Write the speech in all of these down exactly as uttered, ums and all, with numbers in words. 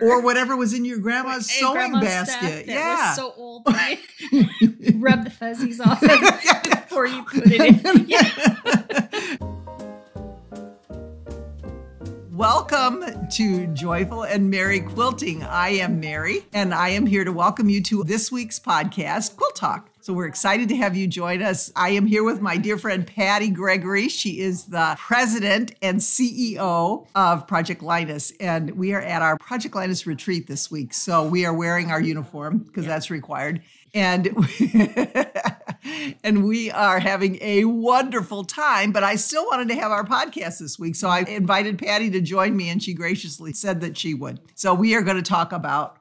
Or whatever was in your grandma's sewing grandma's basket. That yeah. was so old. Right? Rub the fuzzies off it before you put it in. Yeah. Welcome to Joyful and Merry Quilting. I am Mary, and I am here to welcome you to this week's podcast, Quilt Talk. So we're excited to have you join us. I am here with my dear friend, Patty Gregory. She is the president and C E O of Project Linus. And we are at our Project Linus retreat this week. So we are wearing our uniform because yeah. that's required. And and we are having a wonderful time, but I still wanted to have our podcast this week. So I invited Patty to join me and she graciously said that she would. So we are going to talk about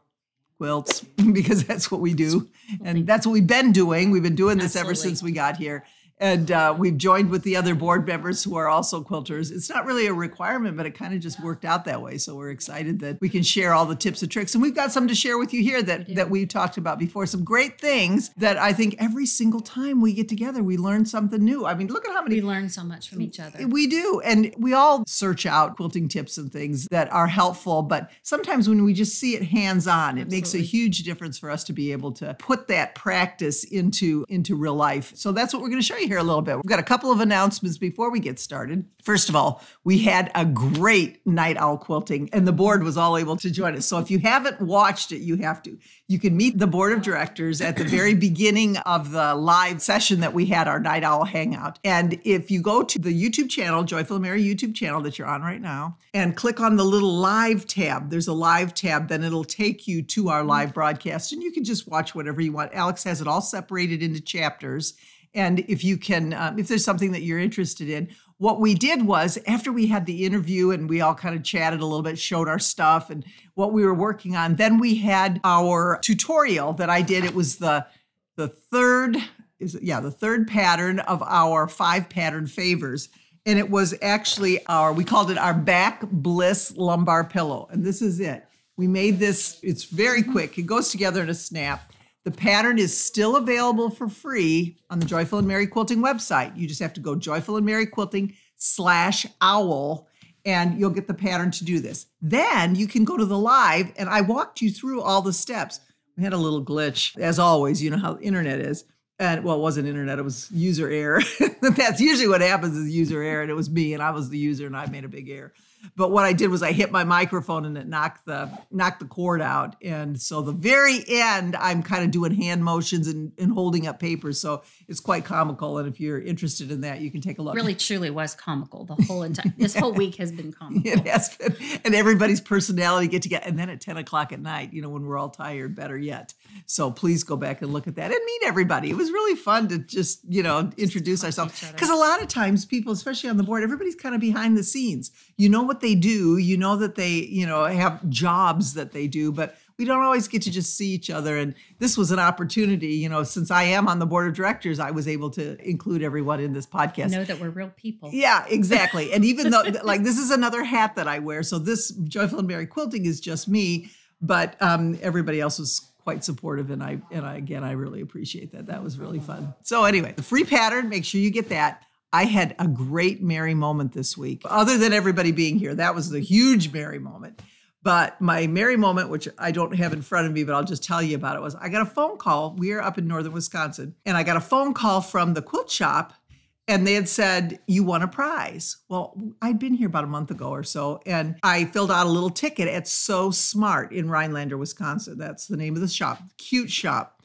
quilts, because that's what we do. And that's what we've been doing. We've been doing this Absolutely. ever since we got here. And uh, we've joined with the other board members who are also quilters. It's not really a requirement, but it kind of just worked out that way. So we're excited that we can share all the tips and tricks. And we've got some to share with you here that, that we've talked about before. Some great things that I think every single time we get together, we learn something new. I mean, look at how many- We learn so much from each other. We do. And we all search out quilting tips and things that are helpful. But sometimes when we just see it hands-on, it makes a huge difference for us to be able to put that practice into, into real life. So that's what we're going to show you here a little bit. We've got a couple of announcements before we get started. First of all, we had a great night owl quilting and the board was all able to join us. So if you haven't watched it, you have to. You can meet the board of directors at the very beginning of the live session that we had, our night owl hangout. And if you go to the YouTube channel, Joyful and Merry YouTube channel that you're on right now, and click on the little live tab, there's a live tab, then it'll take you to our live broadcast and you can just watch whatever you want. Alex has it all separated into chapters. And if you can, um, if there's something that you're interested in, what we did was after we had the interview and we all kind of chatted a little bit, showed our stuff and what we were working on, then we had our tutorial that I did. It was the the third, is it, yeah, the third pattern of our five pattern favors. And it was actually our, we called it our back bliss lumbar pillow. And this is it. We made this, it's very quick. It goes together in a snap. The pattern is still available for free on the Joyful and Merry Quilting website. You just have to go Joyful and Merry Quilting slash owl, and you'll get the pattern to do this. Then you can go to the live, and I walked you through all the steps. We had a little glitch, as always. You know how the internet is. And well, it wasn't internet, it was user error. That's usually what happens is user error, and it was me, and I was the user, and I made a big error. But what I did was I hit my microphone and it knocked the knocked the cord out. And so the very end, I'm kind of doing hand motions and, and holding up papers. So it's quite comical. And if you're interested in that, you can take a look. Really, truly was comical the whole entire, this whole week has been comical. It has been. And everybody's personality get together. And then at ten o'clock at night, you know, when we're all tired, better yet. So please go back and look at that and meet everybody. It was really fun to just, you know, introduce ourselves. Because a lot of times people, especially on the board, everybody's kind of behind the scenes. You know what they do, you know that they, you know, have jobs that they do, but we don't always get to just see each other. And this was an opportunity, you know, since I am on the board of directors, I was able to include everyone in this podcast. Know that we're real people. Yeah, exactly. And even though like, this is another hat that I wear. So this Joyful and Merry Quilting is just me, but um, everybody else was quite supportive. And I, and I, again, I really appreciate that. That was really fun. So anyway, the free pattern, make sure you get that. I had a great merry moment this week. Other than everybody being here, that was the huge merry moment. But my merry moment, which I don't have in front of me, but I'll just tell you about it, was I got a phone call. We are up in northern Wisconsin. And I got a phone call from the quilt shop. And they had said, you won a prize. Well, I'd been here about a month ago or so. And I filled out a little ticket at So Smart in Rhinelander, Wisconsin. That's the name of the shop. Cute shop.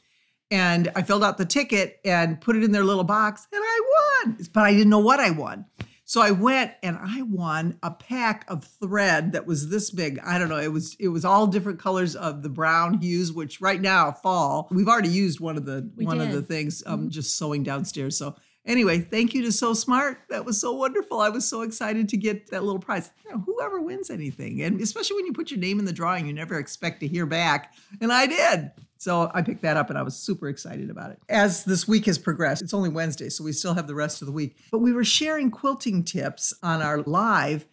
And I filled out the ticket and put it in their little box and I won, but I didn't know what I won. So I went and I won a pack of thread that was this big. I don't know. It was, it was all different colors of the brown hues, which right now fall, we've already used one of the, we one did. of the things, um, mm-hmm. just sewing downstairs. So anyway, thank you to So Smart. That was so wonderful. I was so excited to get that little prize. You know, whoever wins anything. And especially when you put your name in the drawing, you never expect to hear back. And I did. So I picked that up and I was super excited about it. As this week has progressed, it's only Wednesday, so we still have the rest of the week. But we were sharing quilting tips on our live,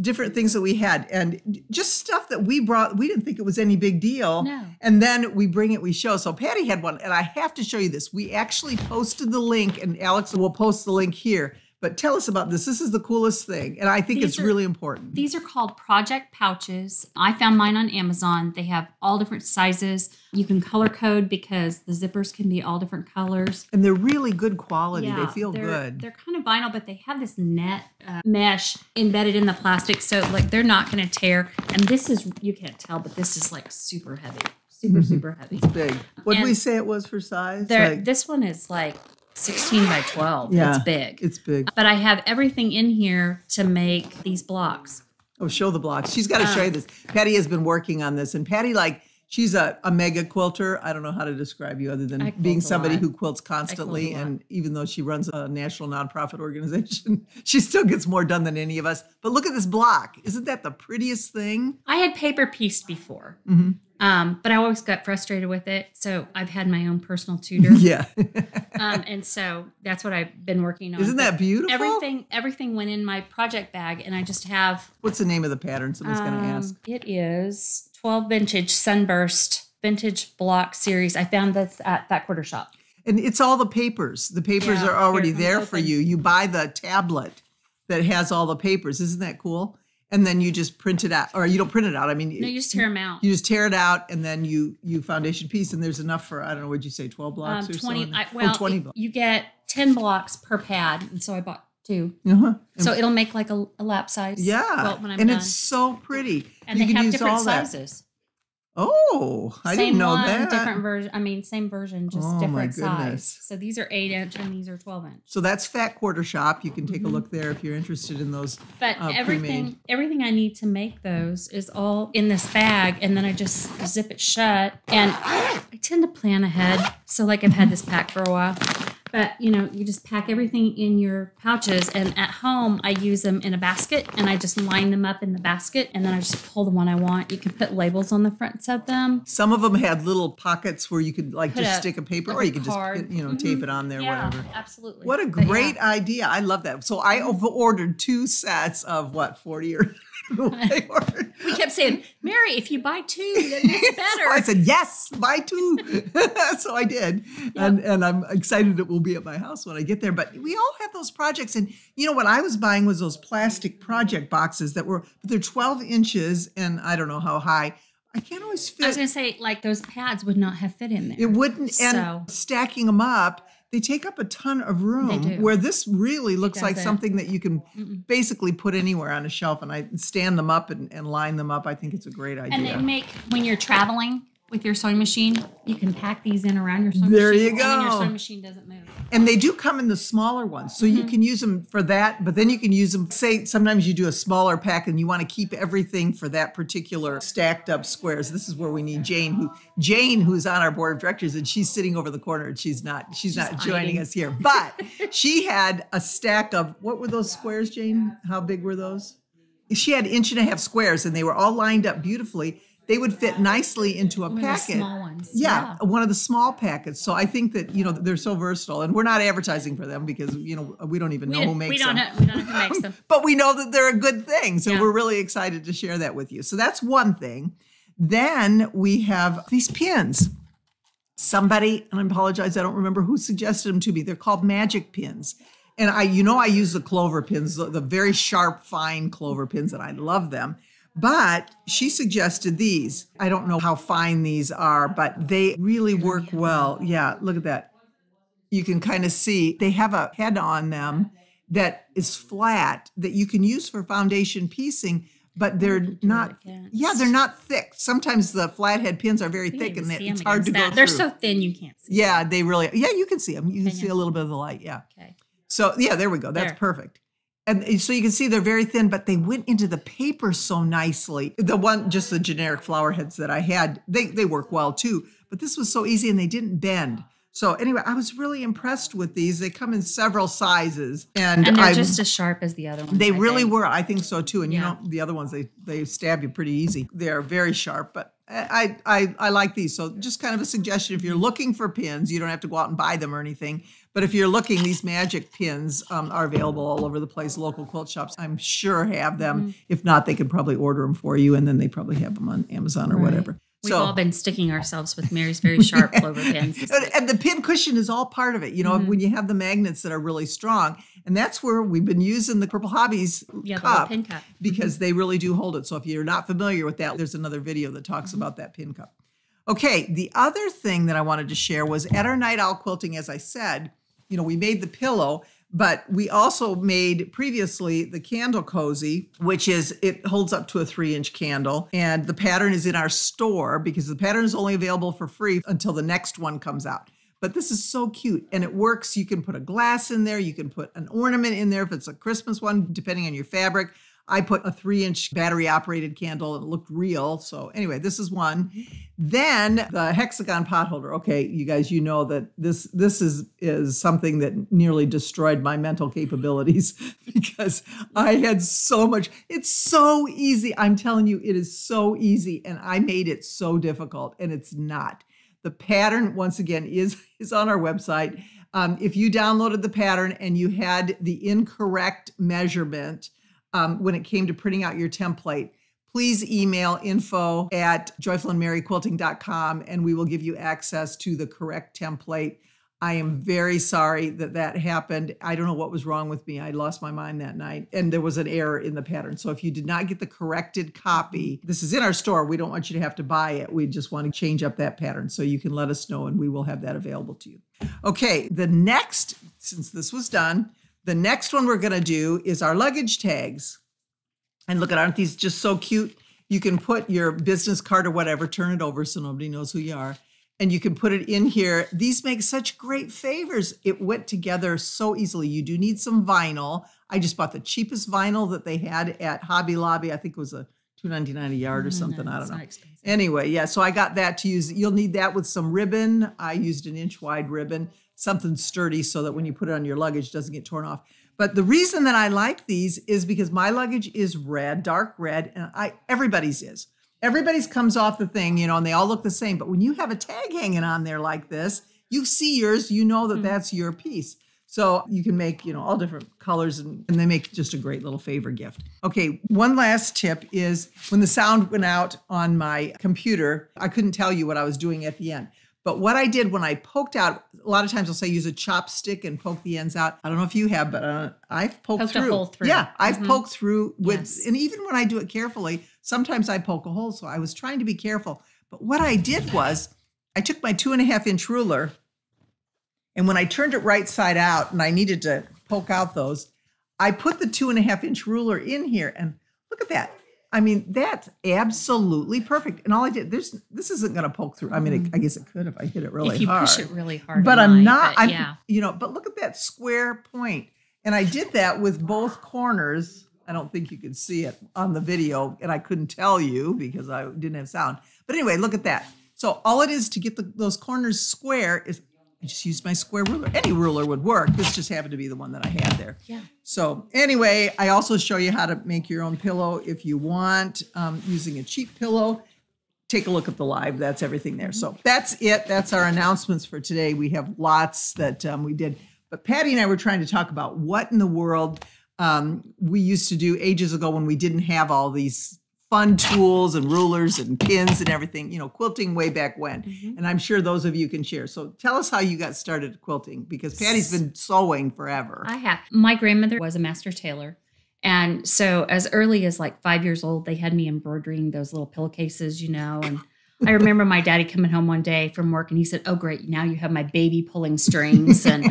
different things that we had and just stuff that we brought. We didn't think it was any big deal. No. And then we bring it, we show. So Patty had one and I have to show you this. We actually posted the link and Alex will post the link here. But tell us about this. This is the coolest thing. And I think these it's are, really important. These are called project pouches. I found mine on Amazon. They have all different sizes. You can color code because the zippers can be all different colors. And they're really good quality. Yeah, they feel they're, good. They're kind of vinyl, but they have this net uh, mesh embedded in the plastic. So like they're not going to tear. And this is, you can't tell, but this is like super heavy, super, mm-hmm. super heavy. It's big. What did we say it was for size? Like, this one is like sixteen by twelve. Yeah, it's big. It's big. But I have everything in here to make these blocks. Oh, show the blocks. She's got to um, show you this. Patty has been working on this. And Patty, like, she's a, a mega quilter. I don't know how to describe you other than being somebody lot. who quilts constantly. Quilt and even though she runs a national nonprofit organization, she still gets more done than any of us. But look at this block. Isn't that the prettiest thing? I had paper pieced before. Mm-hmm. Um, but I always got frustrated with it. So I've had my own personal tutor. Yeah. um, and so that's what I've been working on. Isn't that beautiful? Everything everything went in my project bag and I just have. What's the name of the pattern? Someone's um, going to ask. It is twelve Vintage Sunburst Vintage Block Series. I found this at Fat Quarter Shop. And it's all the papers. The papers yeah, are already there for you. You buy the tablet that has all the papers. Isn't that cool? And then you just print it out, or you don't print it out. I mean, no, you just tear them out. You just tear it out, and then you you foundation piece, and there's enough for, I don't know, what'd you say, twelve blocks um, or twenty, so? I, well, oh, twenty it, blocks. You get ten blocks per pad, and so I bought two. Uh-huh. So and it'll make like a, a lap size. Yeah, quilt when I'm and done. It's so pretty. And you they can have use different all sizes. That. Oh, I same didn't know one, that. Different version. I mean, same version, just oh, different size. So these are eight inch, and these are twelve inch. So that's Fat Quarter Shop. You can take mm-hmm. a look there if you're interested in those. But uh, everything, everything I need to make those is all in this bag, and then I just zip it shut. And I tend to plan ahead, so like I've had this pack for a while. But you know, you just pack everything in your pouches, and at home I use them in a basket, and I just line them up in the basket, and then I just pull the one I want. You can put labels on the fronts of them. Some of them had little pockets where you could like put just a, stick a paper, like or you could card. just you know mm-hmm. tape it on there, yeah, whatever. Absolutely. What a great yeah. idea! I love that. So I ordered two sets of what forty or. We kept saying, Mary, if you buy two, then it's better. So I said, yes, buy two. So I did. Yep. And, and I'm excited it will be at my house when I get there. But we all have those projects. And, you know, what I was buying was those plastic project boxes that were, they're twelve inches and I don't know how high. I can't always fit. I was going to say, like, those pads would not have fit in there. It wouldn't. And so. Stacking them up. They take up a ton of room where this really looks like something that you can Mm-mm. basically put anywhere on a shelf. And I stand them up and, and line them up. I think it's a great idea. And they make, when you're traveling with your sewing machine, you can pack these in around your sewing there machine. There you go. And then your sewing machine doesn't move. And they do come in the smaller ones. So mm-hmm. you can use them for that, but then you can use them, say sometimes you do a smaller pack and you want to keep everything for that particular stacked up squares. This is where we need Jane, who Jane, who's on our board of directors, and she's sitting over the corner and she's not, she's, she's not hiding. joining us here. But she had a stack of, what were those squares, Jane? How big were those? She had inch and a half squares and they were all lined up beautifully. They would fit nicely into a one packet. Of the small ones. Yeah, yeah, one of the small packets. So I think that, you know, they're so versatile. And we're not advertising for them because, you know, we don't even know we, who makes we don't them. Know, we don't know who makes them. But we know that they're a good thing. So yeah. we're really excited to share that with you. So that's one thing. Then we have these pins. Somebody, and I apologize, I don't remember who suggested them to me. They're called magic pins. And I, you know, I use the clover pins, the, the very sharp, fine clover pins, and I love them. But she suggested these. I don't know how fine these are, but they really work well. Yeah, look at that. You can kind of see they have a head on them that is flat that you can use for foundation piecing, but they're not, yeah, they're not thick. Sometimes the flathead pins are very thick and it's hard to go through. They're so thin you can't see. Yeah, they really, yeah, you can see them. You can see a little bit of the light, yeah. Okay. So yeah, there we go. That's perfect. And so you can see they're very thin, but they went into the paper so nicely. The one, just the generic flower heads that I had, they, they work well too. But this was so easy and they didn't bend. So anyway, I was really impressed with these. They come in several sizes. And, and they're I, just as sharp as the other ones. They I really think. were. I think so too. And yeah. you know, the other ones, they, they stab you pretty easy. They're very sharp, but I, I I like these. So just kind of a suggestion. If you're looking for pins, you don't have to go out and buy them or anything. But if you're looking, these magic pins um, are available all over the place. Local quilt shops, I'm sure, have them. Mm-hmm. If not, they could probably order them for you, and then they probably have them on Amazon or right. whatever. We've so, all been sticking ourselves with Mary's very sharp clover pins. And the pin cushion is all part of it. You know, mm-hmm. when you have the magnets that are really strong, And that's where we've been using the Purple Hobbies yeah, cup, the pin cup, because mm-hmm. they really do hold it. So if you're not familiar with that, there's another video that talks mm-hmm. about that pin cup. Okay, the other thing that I wanted to share was at our night owl quilting, as I said, you know, we made the pillow, but we also made previously the candle cozy, which is, it holds up to a three inch candle. And the pattern is in our store because the pattern is only available for free until the next one comes out. But this is so cute and it works. You can put a glass in there. You can put an ornament in there if it's a Christmas one, depending on your fabric. I put a three inch battery operated candle and it looked real. So anyway, this is one. Then the hexagon pot holder. Okay, you guys, you know that this this is, is something that nearly destroyed my mental capabilities because I had so much. It's so easy. I'm telling you, it is so easy. And I made it so difficult and it's not. The pattern, once again, is, is on our website. Um, if you downloaded the pattern and you had the incorrect measurement, Um, when it came to printing out your template, please email info at joyful and merry quilting dot com and we will give you access to the correct template. I am very sorry that that happened. I don't know what was wrong with me. I lost my mind that night and there was an error in the pattern. So if you did not get the corrected copy, this is in our store. We don't want you to have to buy it. We just want to change up that pattern. So you can let us know and we will have that available to you. Okay, the next, since this was done, the next one we're going to do is our luggage tags. And look at, aren't these just so cute? You can put your business card or whatever, turn it over so nobody knows who you are. And you can put it in here. These make such great favors. It went together so easily. You do need some vinyl. I just bought the cheapest vinyl that they had at Hobby Lobby. I think it was a two ninety-nine a yard or something. I don't know. Anyway, yeah, so I got that to use. You'll need that with some ribbon. I used an inch wide ribbon, something sturdy so that when you put it on your luggage, it doesn't get torn off. But the reason that I like these is because my luggage is red, dark red, and I everybody's is. Everybody's comes off the thing, you know, and they all look the same. But when you have a tag hanging on there like this, you see yours, you know that mm-hmm. that's your piece. So you can make, you know, all different colors and, and they make just a great little favor gift. Okay, one last tip is when the sound went out on my computer, I couldn't tell you what I was doing at the end. But what I did when I poked out, a lot of times I'll say use a chopstick and poke the ends out. I don't know if you have, but uh, I've poked, poked through. A hole through. Yeah, I've mm-hmm. poked through with, yes. And even when I do it carefully, sometimes I poke a hole. So I was trying to be careful. But what I did was I took my two and a half inch ruler and when I turned it right side out and I needed to poke out those, I put the two and a half inch ruler in here and look at that. I mean, that's absolutely perfect. And all I did, there's, this isn't going to poke through. I mean, it, I guess it could if I hit it really hard. If you hard. push it really hard. But I'm not, but yeah. I'm, you know, but look at that square point. And I did that with both corners. I don't think you could see it on the video and I couldn't tell you because I didn't have sound. But anyway, look at that. So all it is to get the, those corners square is I just used my square ruler. Any ruler would work. This just happened to be the one that I had there. Yeah. So anyway, I also show you how to make your own pillow if you want, um, using a cheap pillow. Take a look at the live. That's everything there. So that's it. That's our announcements for today. We have lots that um, we did. But Patty and I were trying to talk about what in the world um, we used to do ages ago when we didn't have all these fun tools and rulers and pins and everything, you know, quilting way back when. Mm-hmm. And I'm sure those of you can share. So tell us how you got started quilting because Patty's been sewing forever. I have. My grandmother was a master tailor. And so as early as like five years old, they had me embroidering those little pillowcases, you know, and I remember my daddy coming home one day from work and he said, oh, great, now you have my baby pulling strings and,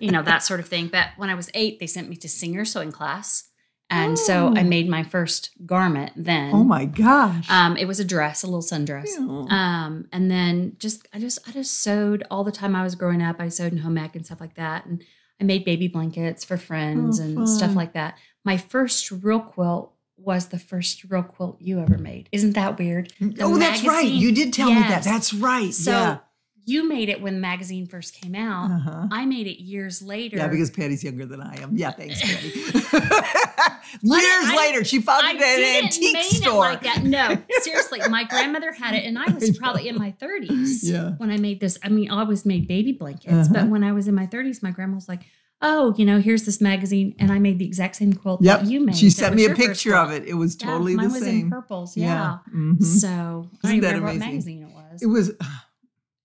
you know, that sort of thing. But when I was eight, they sent me to Singer sewing class. And oh. so I made my first garment then. Oh my gosh. Um, it was a dress, a little sundress. Ew. Um, and then just, I just, I just sewed all the time I was growing up. I sewed in home ec and stuff like that. And I made baby blankets for friends oh, and fun. stuff like that. My first real quilt was the first real quilt you ever made. Isn't that weird? The oh, magazine, that's right. You did tell yes. me that. That's right. So yeah. You made it when the magazine first came out. Uh-huh. I made it years later. Yeah, because Patty's younger than I am. Yeah, thanks, Patty. years I, later, she found I it at an antique store. It like that. No, seriously, my grandmother had it, and I was probably in my thirties yeah. when I made this. I mean, I always made baby blankets, uh-huh. but when I was in my thirties, my grandma was like, oh, you know, here's this magazine, and I made the exact same quilt yep. that you made. She sent me a picture of it. It was totally yeah, mine the was same. was in purples, yeah. yeah. Mm-hmm. So Isn't I don't remember amazing? what magazine it was. It was...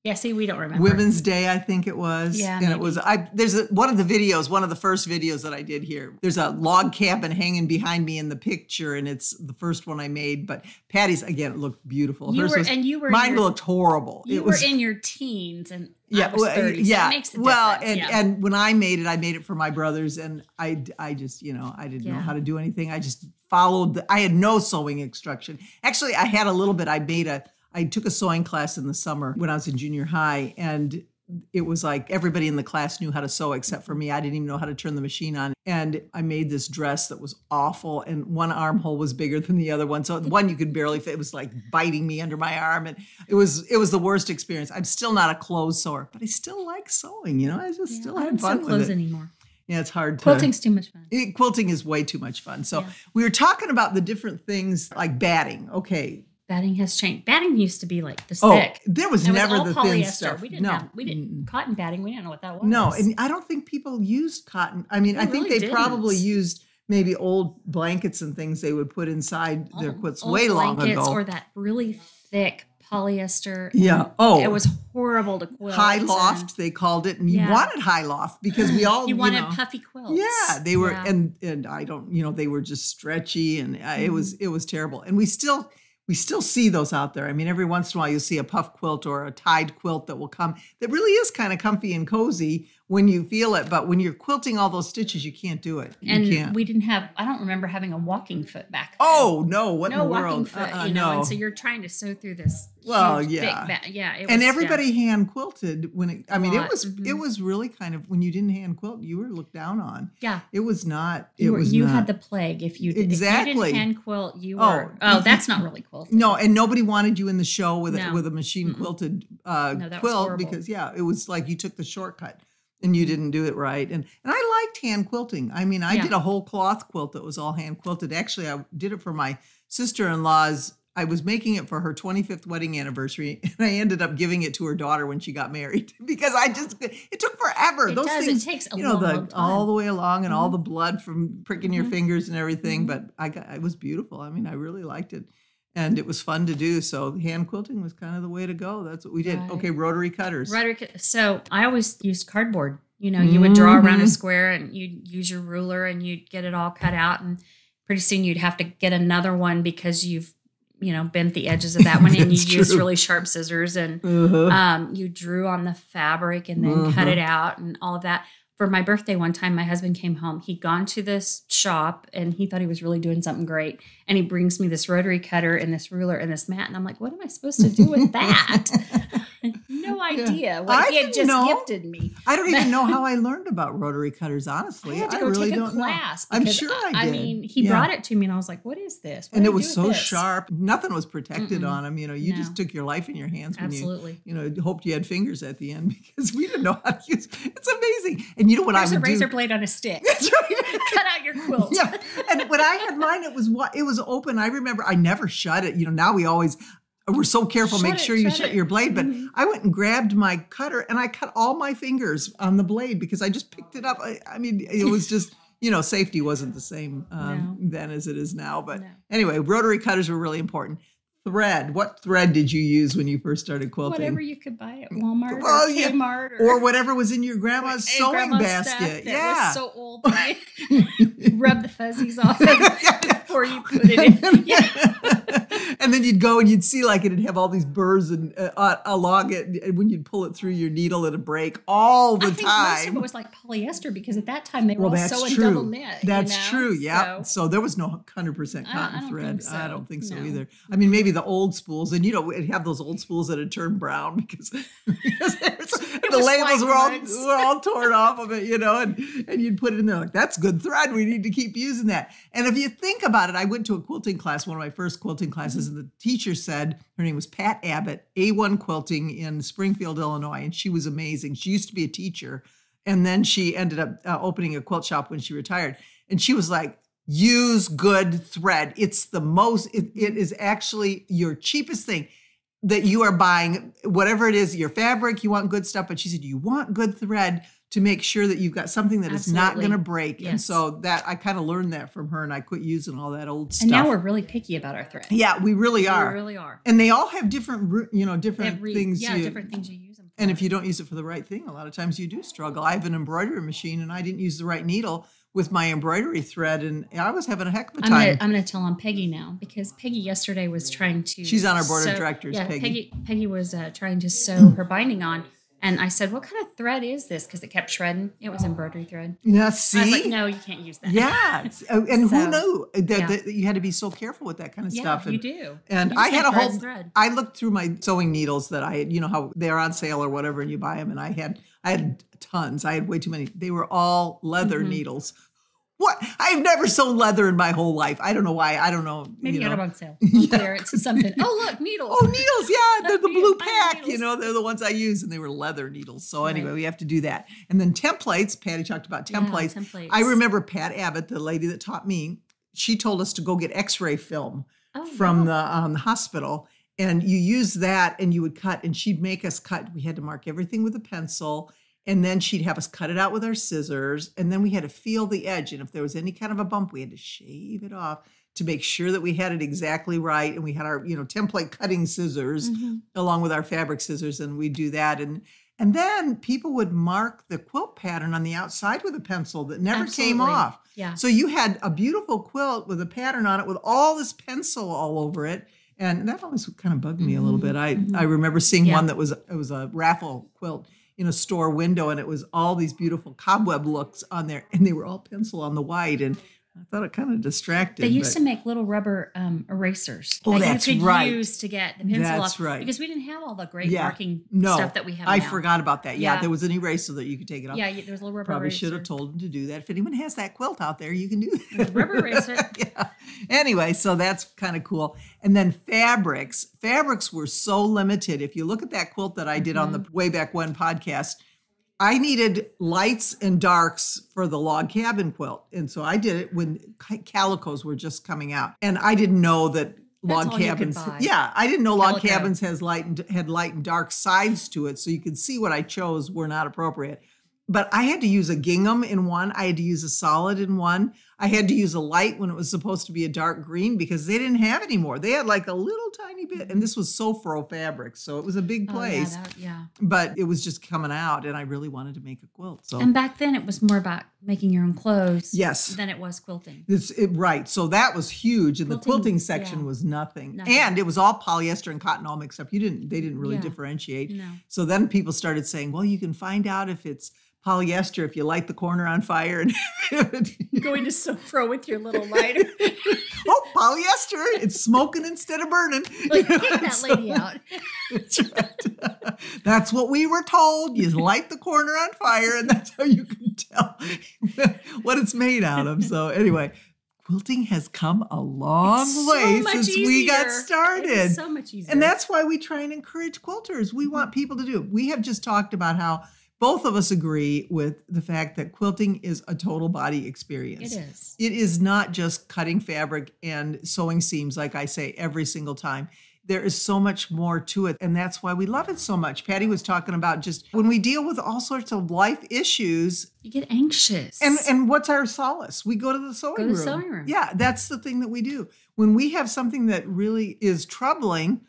Yeah, see, we don't remember. Women's Day, I think it was. Yeah, and maybe. It was. I there's a, one of the videos, one of the first videos that I did here. There's a log cabin hanging behind me in the picture, and it's the first one I made. But Patty's again, it looked beautiful. You Hers were, was, and you were. Mine your, looked horrible. You it were was, in your teens, and yeah, I was thirty, yeah. So it makes a well, and yeah. and when I made it, I made it for my brothers, and I, I just, you know, I didn't yeah. know how to do anything. I just followed. The, I had no sewing instruction. Actually, I had a little bit. I made a. I took a sewing class in the summer when I was in junior high, and it was like everybody in the class knew how to sew except for me. I didn't even know how to turn the machine on. And I made this dress that was awful, and one armhole was bigger than the other one. So one you could barely fit. It was like biting me under my arm, and it was it was the worst experience. I'm still not a clothes sewer, but I still like sewing, you know? I just yeah, still I had fun with it. I don't sew clothes anymore. Yeah, it's hard to. Quilting's too much fun. It, quilting is way too much fun. So yeah. we were talking about the different things like batting. Okay. Batting has changed. Batting used to be like this oh, thick. There was it never was the polyester. Thin stuff. We didn't no. have, we didn't cotton batting. We didn't know what that was. No, and I don't think people used cotton. I mean, they I think really they didn't. probably used maybe old blankets and things they would put inside old, their quilts way long ago. Or that really thick polyester. Yeah. Oh, it was horrible to quilt. High loft, and, they called it, and yeah. you wanted high loft because we all you wanted you know, puffy quilts. Yeah, they were, yeah. and and I don't, you know, they were just stretchy, and uh, it was it was terrible, and we still. We still see those out there. I mean, every once in a while you'll see a puff quilt or a tied quilt that will come. That really is kind of comfy and cozy when you feel it. But when you're quilting all those stitches, you can't do it. You and can't. we didn't have, I don't remember having a walking foot back then. Oh, no. What no in the world? No walking foot, uh, you know. No. And so you're trying to sew through this well, huge, yeah. thick yeah. It was, and everybody yeah. hand quilted when it, I mean, it was, mm-hmm. it was really kind of, when you didn't hand quilt, you were looked down on. Yeah. It was not, it you were, was You not, had the plague if you didn't. Exactly. If you didn't hand quilt, you oh, were, oh, that's not really cool. Quilted. No, and nobody wanted you in the show with no. a, with a machine mm-mm. quilted uh, no, that quilt was horrible. Because yeah, it was like you took the shortcut and you didn't do it right. And and I liked hand quilting. I mean, I yeah. did a whole cloth quilt that was all hand quilted. Actually, I did it for my sister-in-law's. I was making it for her twenty-fifth wedding anniversary, and I ended up giving it to her daughter when she got married because I just it took forever. It Those does. Things, it takes a you know, long, the, long time. all the way along, and mm-hmm. all the blood from pricking mm-hmm. your fingers and everything. Mm-hmm. But I got it was beautiful. I mean, I really liked it. And it was fun to do. So hand quilting was kind of the way to go. That's what we did. Right. Okay, rotary cutters. Rotary. So I always used cardboard. You know, you mm-hmm. would draw around a square and you'd use your ruler and you'd get it all cut out. And pretty soon you'd have to get another one because you've, you know, bent the edges of that one and you used really sharp scissors and uh-huh. um, you drew on the fabric and then uh-huh. cut it out and all of that. For my birthday one time, my husband came home. He'd gone to this shop, and he thought he was really doing something great. And he brings me this rotary cutter and this ruler and this mat. And I'm like, what am I supposed to do with that? No idea what I he had just know. gifted me. I don't even know how I learned about rotary cutters, honestly. I had to go I really take a class. I'm sure I did. I mean, he yeah. brought it to me, and I was like, what is this? What and it was so this? sharp. Nothing was protected Mm-mm. on them. You know, you no. just took your life in your hands when Absolutely. you, you know, hoped you had fingers at the end because we didn't know how to use it. It's amazing. And you know what There's I would do? There's a razor blade on a stick. That's right. Cut out your quilt. Yeah. And when I had mine, it was it was open. I remember I never shut it. You know, now we always we're so careful. Shut make it, sure you shut it. your blade. But mm-hmm. I went and grabbed my cutter and I cut all my fingers on the blade because I just picked it up. I, I mean, it was just. You know, safety wasn't the same um, no. then as it is now. But no. anyway, rotary cutters were really important. Thread. What thread did you use when you first started quilting? Whatever you could buy at Walmart well, or yeah. Kmart. Or, or whatever was in your grandma's sewing grandma's basket. That yeah. was so old that I rub the fuzzies off it before you put it in. Yeah. And then you'd go and you'd see like it'd have all these burrs and, uh, along it. And when you'd pull it through your needle, it'd break all the I think time. Most of it was like polyester because at that time they were well, all sewing true. double knit. That's you know? true. Yeah. So, so there was no one hundred percent cotton I, I thread. So. I don't think so no. either. I mean, maybe the old spools, and you know, we'd have those old spools that had turned brown because, because the labels were all, were all torn off of it, you know, and, and you'd put it in there like, that's good thread. We need to keep using that. And if you think about it, I went to a quilting class, one of my first quilting classes, mm-hmm. and the teacher said, her name was Pat Abbott, A one Quilting in Springfield, Illinois, and she was amazing. She used to be a teacher, and then she ended up uh, opening a quilt shop when she retired. And she was like, use good thread. It's the most, it, it is actually your cheapest thing that you are buying, whatever it is, your fabric, you want good stuff. But she said, you want good thread to make sure that you've got something that Absolutely. is not going to break. Yes. And so that I kind of learned that from her, and I quit using all that old stuff. And now we're really picky about our thread. Yeah, we really are. We really are. And they all have different, you know, different Every, things. Yeah, you, different things you use. And if you don't use it for the right thing, a lot of times you do struggle. I have an embroidery machine, and I didn't use the right needle with my embroidery thread, and I was having a heck of a time. I'm going to tell on Peggy now, because Peggy yesterday was trying to... She's on our board sew, of directors, yeah, Peggy. Peggy, Peggy was uh, trying to sew her binding on, and I said, what kind of thread is this? Because it kept shredding. It was embroidery thread. Yeah, see? I was like, no, you can't use that. Yeah, and so, who knew that, yeah. that you had to be so careful with that kind of yeah, stuff. Yeah, you do. And you I had a whole... Thread. I looked through my sewing needles that I had, you know, how they're on sale or whatever, and you buy them, and I had... I had tons. I had way too many. They were all leather mm-hmm. needles. What? I've never sewn leather in my whole life. I don't know why. I don't know. Maybe you got know. Them on sale. Yeah. Clear it to something. Oh, look, needles. Oh, needles. Yeah. They're the blue pack. You know, they're the ones I use, and they were leather needles. So anyway, right. we have to do that. And then templates. Patty talked about templates. Yeah, templates. I remember Pat Abbott, the lady that taught me, she told us to go get x-ray film oh, from wow. the, um, the hospital. And you use that and you would cut, and she'd make us cut. We had to mark everything with a pencil, and then she'd have us cut it out with our scissors. And then we had to feel the edge. And if there was any kind of a bump, we had to shave it off to make sure that we had it exactly right. And we had our, you know, template cutting scissors mm-hmm. along with our fabric scissors. And we'd do that. And and then people would mark the quilt pattern on the outside with a pencil that never Absolutely. Came off. Yeah. So you had a beautiful quilt with a pattern on it with all this pencil all over it. And that always kind of bugged me a little bit. I, mm-hmm. I remember seeing yeah. one that was, it was a raffle quilt in a store window, and it was all these beautiful cobweb looks on there, and they were all pencil on the white, and I thought it kind of distracted. They used but... to make little rubber um, erasers oh, that that's you could right. use to get the pencil that's off. Right. Because we didn't have all the great yeah. marking no, stuff that we have I now. Forgot about that. Yeah, yeah, there was an eraser that you could take it off. Yeah, there was a little rubber Probably eraser. Probably should have told them to do that. If anyone has that quilt out there, you can do that. Rubber eraser. yeah. Anyway, so that's kind of cool. And then fabrics. Fabrics were so limited. If you look at that quilt that I did mm-hmm. on the Way Back When podcast, I needed lights and darks for the log cabin quilt. And so I did it when calicos were just coming out. And I didn't know that That's log cabins. Yeah. I didn't know Calico. Log cabins has light and had light and dark sides to it. So you could see what I chose were not appropriate. But I had to use a gingham in one. I had to use a solid in one. I had to use a light when it was supposed to be a dark green because they didn't have any more. They had like a little tiny bit. And this was SoFro fabric. So it was a big place. Oh, yeah, that, yeah. But it was just coming out. And I really wanted to make a quilt. So. And back then it was more about making your own clothes yes. than it was quilting. It's, it, right. So that was huge. And quilting, the quilting section yeah. was nothing. nothing. And it was all polyester and cotton all mixed up. You didn't. They didn't really yeah. differentiate. No. So then people started saying, well, you can find out if it's polyester if you light the corner on fire and going to SoFro with your little lighter. Oh, polyester! It's smoking instead of burning. Like, you know, kick that so, lady out. That's, right. That's what we were told. You light the corner on fire, and that's how you can tell what it's made out of. So anyway, quilting has come a long it's way so since easier. We got started. It's so much easier, and that's why we try and encourage quilters. We mm-hmm. want people to do. We have just talked about how. Both of us agree with the fact that quilting is a total body experience. It is. It is not just cutting fabric and sewing seams, like I say every single time. There is so much more to it, and that's why we love it so much. Patty was talking about just when we deal with all sorts of life issues. You get anxious. And and what's our solace? We go to the sewing room. Go to the sewing room. Yeah, that's the thing that we do. When we have something that really is troubling,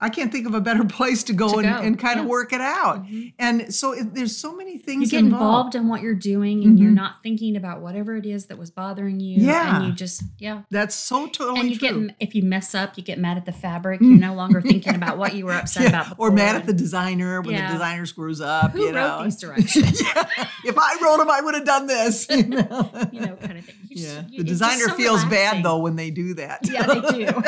I can't think of a better place to go, to go. And, and kind yes. of work it out. Mm-hmm. And so it, there's so many things involved. You get involved. involved in what you're doing and mm-hmm. you're not thinking about whatever it is that was bothering you. Yeah. And you just, yeah. That's so totally and you true. Get, if you mess up, you get mad at the fabric. You're no longer thinking yeah. about what you were upset yeah. about before. Or mad at the designer when yeah. the designer screws up. Who you know? Wrote these directions? yeah. If I wrote them, I would have done this. You know, you know kind of thing. You just, yeah. you, the designer so feels relaxing. Bad, though, when they do that. Yeah, they do.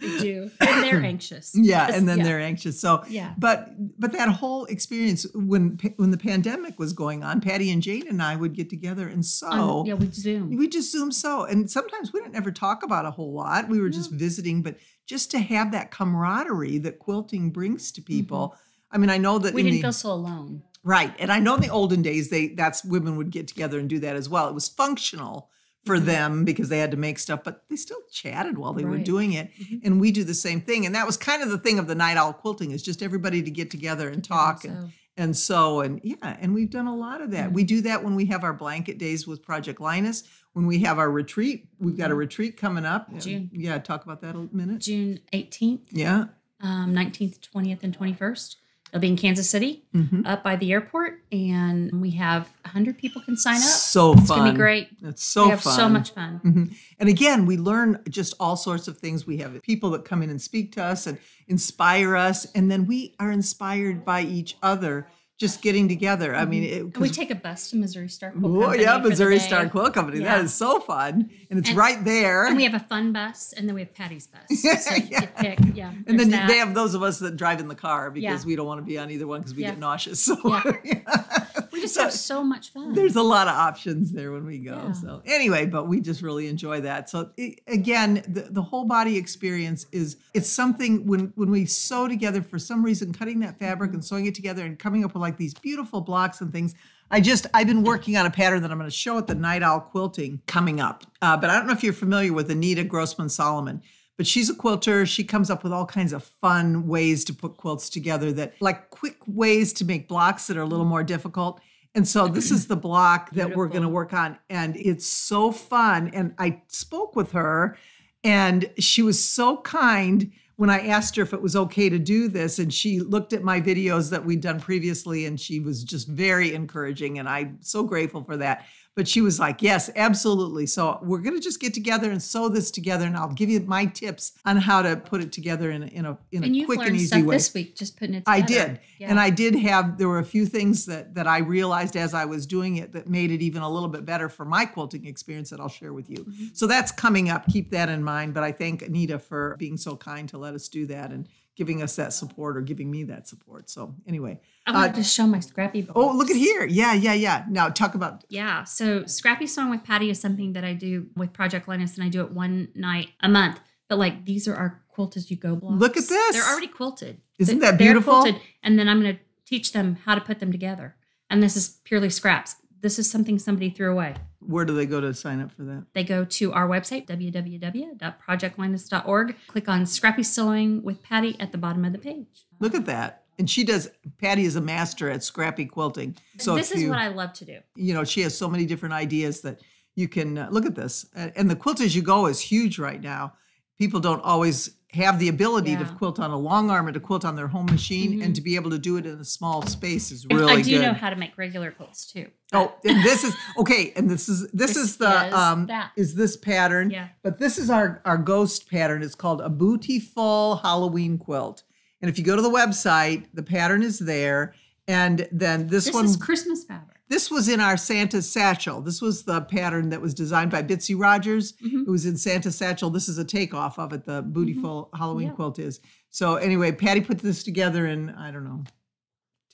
They do. And they're anxious. Yeah, and then yeah. they're anxious. So, yeah. but but that whole experience when when the pandemic was going on, Patty and Jane and I would get together and sew. Um, yeah, we'd Zoom. We'd just Zoom sew. And sometimes we didn't ever talk about a whole lot. We were no. just visiting, but just to have that camaraderie that quilting brings to people. Mm-hmm. I mean, I know that we didn't the, feel so alone. Right. And I know in the olden days they that's women would get together and do that as well. It was functional. For them because they had to make stuff, but they still chatted while they right. were doing it. Mm-hmm. And we do the same thing. And that was kind of the thing of the Night Owl Quilting is just everybody to get together and talk yeah, so. and, and sew. And yeah, and we've done a lot of that. Mm-hmm. We do that when we have our blanket days with Project Linus. When we have our retreat, we've got a retreat coming up. June. Yeah, talk about that a minute. June eighteenth, yeah, um, nineteenth, twentieth, and twenty-first. It'll be in Kansas City, mm-hmm. up by the airport, and we have one hundred people can sign up. So fun. It's going to be great. It's so fun. We have fun. so much fun. Mm-hmm. And again, we learn just all sorts of things. We have people that come in and speak to us and inspire us, and then we are inspired by each other just getting together. Mm-hmm. I mean, it, and we take a bus to Missouri Star Quilt Company. Oh, yeah, Missouri Star Quilt Company. Yeah. That is so fun. And it's and, right there. And we have a fun bus, and then we have Patty's bus. So yeah. You pick, yeah. And then that. They have those of us that drive in the car because yeah. we don't want to be on either one because we yeah. get nauseous. So yeah. yeah. We just so, have so much fun. There's a lot of options there when we go. Yeah. So anyway, but we just really enjoy that. So it, again, the, the whole body experience is, it's something when, when we sew together, for some reason, cutting that fabric and sewing it together and coming up with like these beautiful blocks and things. I just, I've been working on a pattern that I'm going to show at the Night Owl Quilting coming up. Uh, but I don't know if you're familiar with Anita Grossman-Solomon, but she's a quilter. She comes up with all kinds of fun ways to put quilts together, that like quick ways to make blocks that are a little more difficult. And so this is the block that Beautiful. We're going to work on. And it's so fun. And I spoke with her and she was so kind when I asked her if it was okay to do this, and she looked at my videos that we'd done previously, and she was just very encouraging, and I'm so grateful for that. But she was like, yes, absolutely. So we're going to just get together and sew this together, and I'll give you my tips on how to put it together in a, in a, in a quick and easy way. And you've learned stuff this week, just putting it together. I did. Yeah. And I did have, there were a few things that, that I realized as I was doing it that made it even a little bit better for my quilting experience that I'll share with you. Mm-hmm. So that's coming up. Keep that in mind. But I thank Anita for being so kind to let us do that and giving us that support, or giving me that support. So anyway. I wanted uh, to show my Scrappy box. Oh, look at here. Yeah, yeah, yeah. Now talk about. Yeah. So Scrappy Sewing with Patty is something that I do with Project Linus, and I do it one night a month. But like, these are our quilt as you go blocks. Look at this. They're already quilted. Isn't that beautiful? They're quilted, and then I'm going to teach them how to put them together. And this is purely scraps. This is something somebody threw away. Where do they go to sign up for that? They go to our website, w w w dot project linus dot org. Click on Scrappy Sewing with Patty at the bottom of the page. Look at that. And she does, Patty is a master at scrappy quilting. So this is you, what I love to do. You know, she has so many different ideas that you can, uh, look at this. Uh, and the Quilt As You Go is huge right now. People don't always have the ability yeah. to quilt on a long arm, or to quilt on their home machine, mm-hmm. and to be able to do it in a small space is really good. I do good. know how to make regular quilts too. Oh, and this is, okay, and this is this, this is the, is, um, that. is this pattern. Yeah. But this is our, our ghost pattern. It's called A Bootyful Halloween Quilt. And if you go to the website, the pattern is there. And then this, this one. This is Christmas fabric. This was in our Santa Satchel. This was the pattern that was designed by Bitsy Rogers. Mm-hmm. It was in Santa Satchel. This is a takeoff of it, the Bootyful mm-hmm. Halloween yeah. quilt is. So anyway, Patty put this together in, I don't know,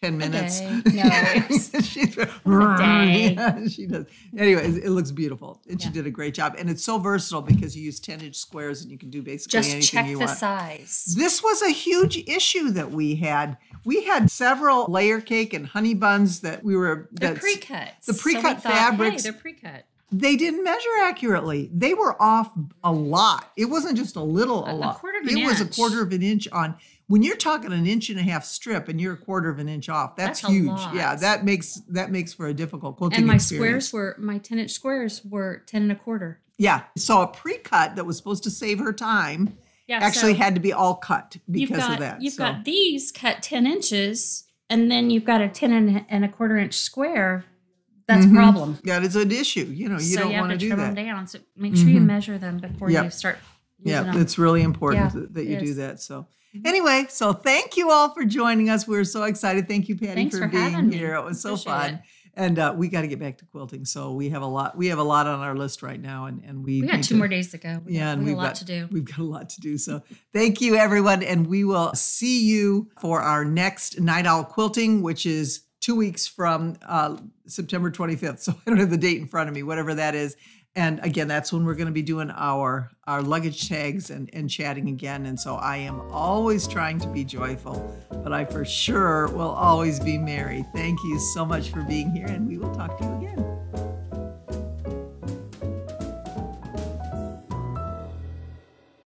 ten minutes. A day. No, She's, a day. Yeah, she does. Anyway, it looks beautiful. And yeah. she did a great job. And it's so versatile because you use ten inch squares and you can do basically Just anything you want. Just check the size. This was a huge issue that we had. We had several layer cake and honey buns that we were. The pre-cuts. The pre-cut so fabrics. Hey, they're pre-cut. They didn't measure accurately. They were off a lot. It wasn't just a little a, a lot. A quarter of an it inch. was a quarter of an inch on. When you're talking an inch and a half strip and you're a quarter of an inch off, that's, that's huge. Yeah, that makes that makes for a difficult quilting And my experience. squares were my ten inch squares were ten and a quarter. Yeah. So a pre-cut that was supposed to save her time yeah, actually so had to be all cut because got, of that. You've so. got these cut ten inches, and then you've got a ten and a quarter inch square. That's mm-hmm. a problem. That is an issue. You know, you so don't want to do that. So you have to trim them down. So make sure mm-hmm. you measure them before yep. you start using them. Yeah, it's really important yeah, that you do that. So mm-hmm. anyway, so thank you all for joining us. We're so excited. Thank you, Patty, for, for being here. Me. It was so Appreciate fun. It. And uh, we got to get back to quilting. So we have a lot. We have a lot on our list right now, and and we we got two to, more days to go. We yeah, got, and we we've a lot got, to do. We've got a lot to do. So thank you, everyone, and we will see you for our next Night Owl Quilting, which is two weeks from uh, September twenty-fifth. So I don't have the date in front of me, whatever that is. And again, that's when we're going to be doing our, our luggage tags and, and chatting again. And so I am always trying to be joyful, but I for sure will always be merry. Thank you so much for being here, and we will talk to you again.